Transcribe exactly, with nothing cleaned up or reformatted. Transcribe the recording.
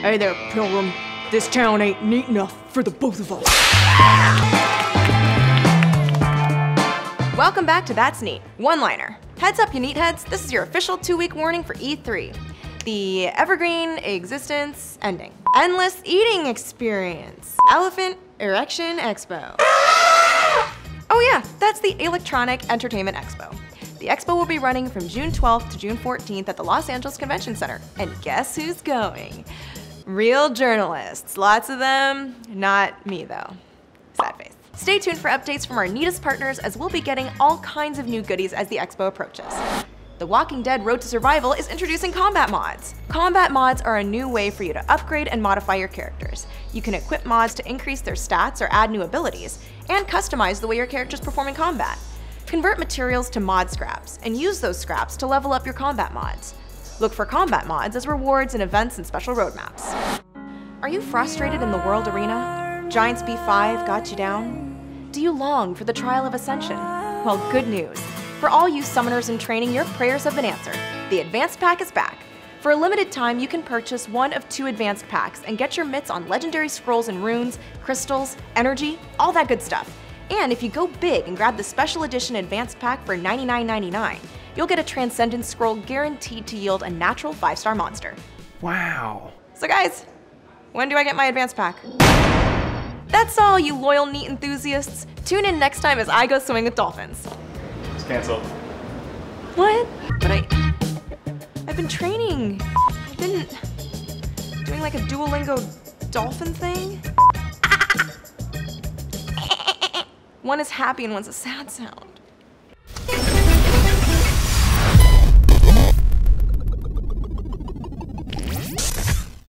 Hey there, Pilgrim. This town ain't neat enough for the both of us. Welcome back to That's Neat, one-liner. Heads up, you neat heads. This is your official two-week warning for E three. The evergreen existence ending. Endless eating experience. Elephant Erection Expo. Oh yeah, that's the Electronic Entertainment Expo. The expo will be running from June twelfth to June fourteenth at the Los Angeles Convention Center. And guess who's going? Real journalists. Lots of them. Not me though. Sad face. Stay tuned for updates from our neatest partners as we'll be getting all kinds of new goodies as the expo approaches. The Walking Dead Road to Survival is introducing combat mods. Combat mods are a new way for you to upgrade and modify your characters. You can equip mods to increase their stats or add new abilities, and customize the way your characters perform in combat. Convert materials to mod scraps, and use those scraps to level up your combat mods. Look for combat mods as rewards in events and special roadmaps. Are you frustrated in the World Arena? Giants B five got you down? Do you long for the Trial of Ascension? Well, good news. For all you summoners in training, your prayers have been answered. The Advanced Pack is back. For a limited time, you can purchase one of two Advanced Packs and get your mitts on legendary scrolls and runes, crystals, energy, all that good stuff. And if you go big and grab the Special Edition Advanced Pack for ninety-nine ninety-nine, you'll get a Transcendence Scroll guaranteed to yield a natural five-star monster. Wow. So guys, when do I get my Advanced Pack? That's all, you loyal neat enthusiasts. Tune in next time as I go swimming with dolphins. Cancel. What? But I... I've been training. I've been doing like a Duolingo dolphin thing. One is happy and one's a sad sound.